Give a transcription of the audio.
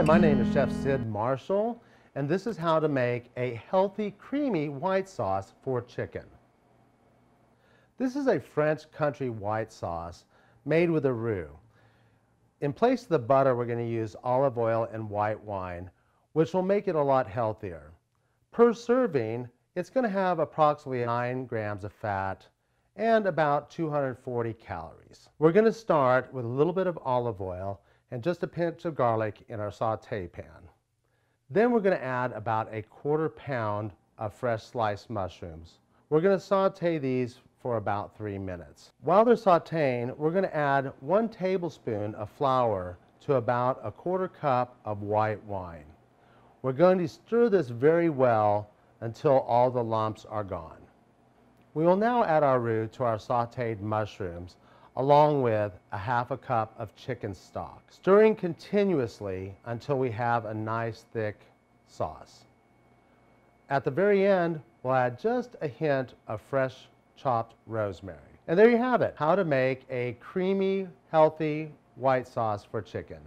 Hi, my name is Chef Sid Marshall, and this is how to make a healthy, creamy white sauce for chicken. This is a French country white sauce made with a roux. In place of the butter, we're going to use olive oil and white wine, which will make it a lot healthier. Per serving, it's going to have approximately 9 grams of fat and about 240 calories. We're going to start with a little bit of olive oil and just a pinch of garlic in our sauté pan. Then we're going to add about a 1/4 pound of fresh sliced mushrooms. We're going to sauté these for about 3 minutes. While they're sautéing, we're going to add 1 tablespoon of flour to about a 1/4 cup of white wine. We're going to stir this very well until all the lumps are gone. We will now add our roux to our sautéed mushrooms, along with a 1/2 cup of chicken stock, stirring continuously until we have a nice thick sauce. At the very end, we'll add just a hint of fresh chopped rosemary. And there you have it, how to make a creamy, healthy white sauce for chicken.